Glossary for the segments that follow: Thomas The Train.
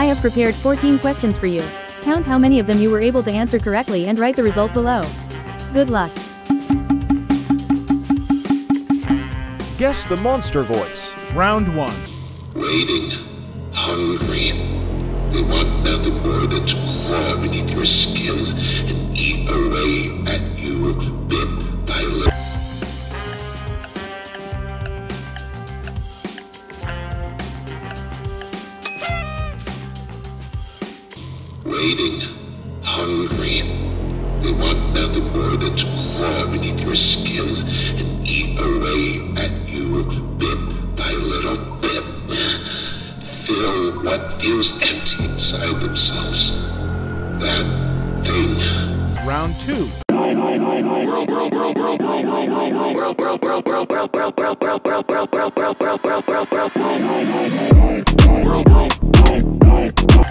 I have prepared 14 questions for you. Count how many of them you were able to answer correctly and write the result below. Good luck. Guess the monster voice. Round 1. Waiting. Hungry. They want nothing more than to claw beneath your skin and eat away at you bit by bit. Waiting. Hungry. They want nothing more than to claw beneath your skin and eat away at you bit by little bit. Fill what feels empty inside themselves. That thing. Round 2. Round 3.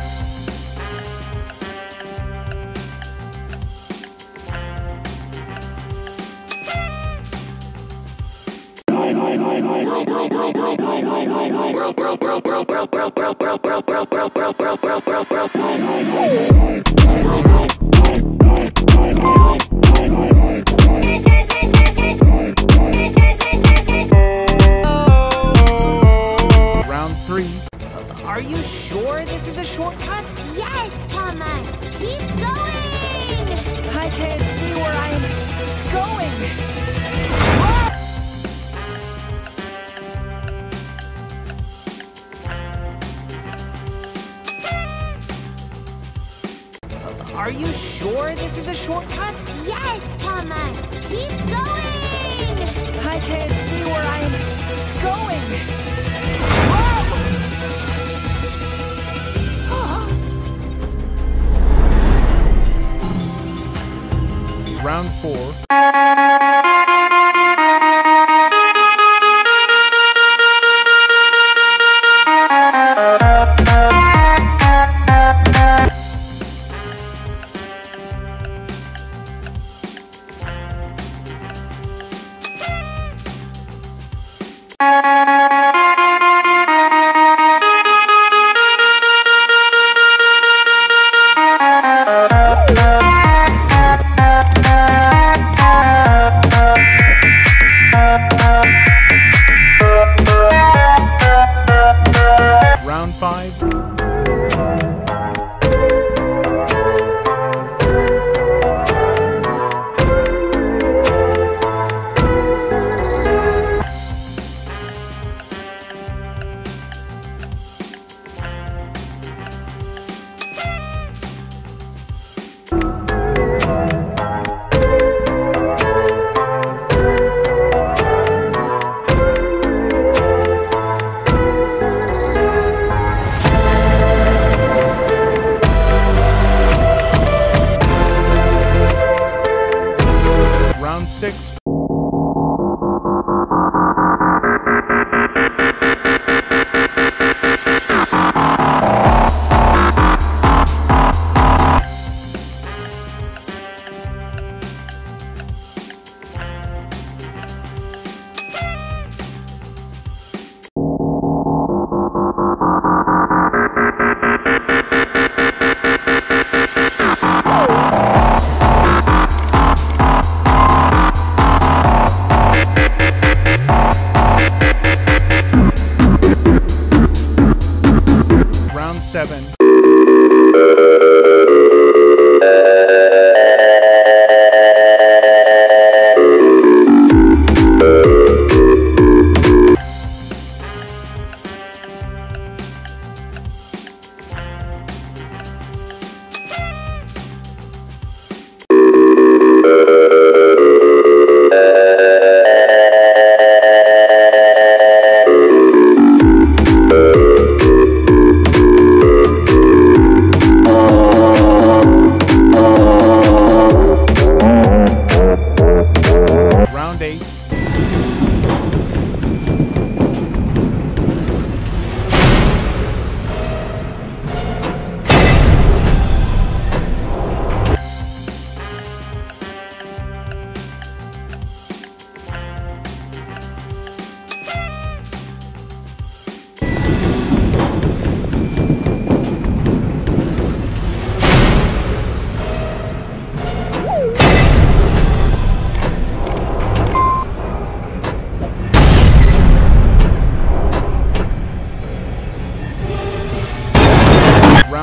Are you sure this is a shortcut? Yes, Thomas! Keep going! I can't see where I am going! Are you sure this is a shortcut? Yes, Thomas! Keep going! I can't see where I am going! Whoa! Round 4.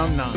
around 9.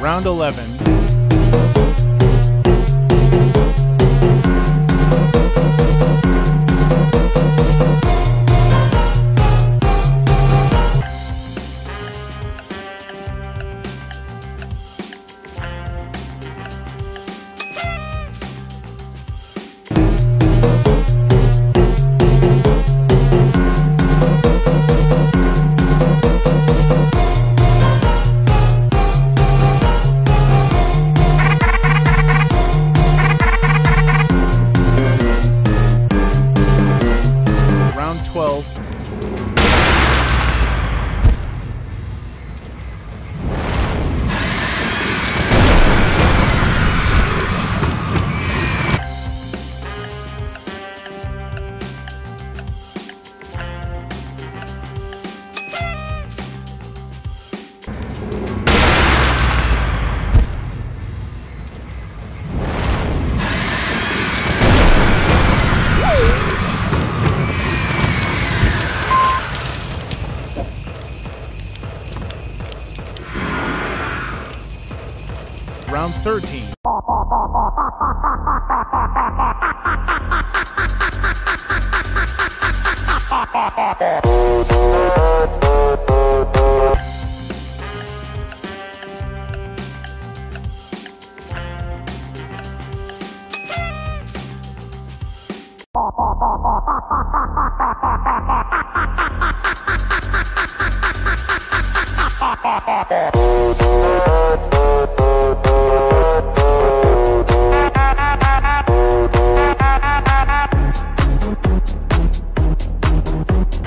Round 11. Round 13.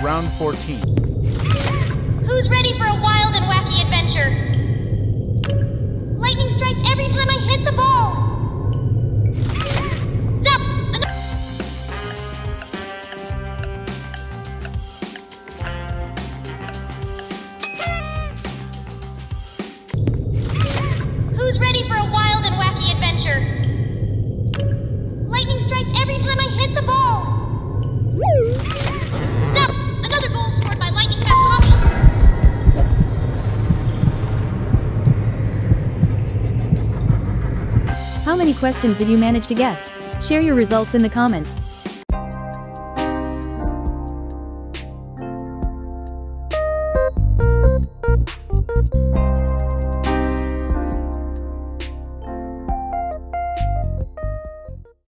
Round 14. Who's ready for a wild and wacky adventure? Lightning strikes every time I hit the ball. How many questions did you manage to guess? Share your results in the comments.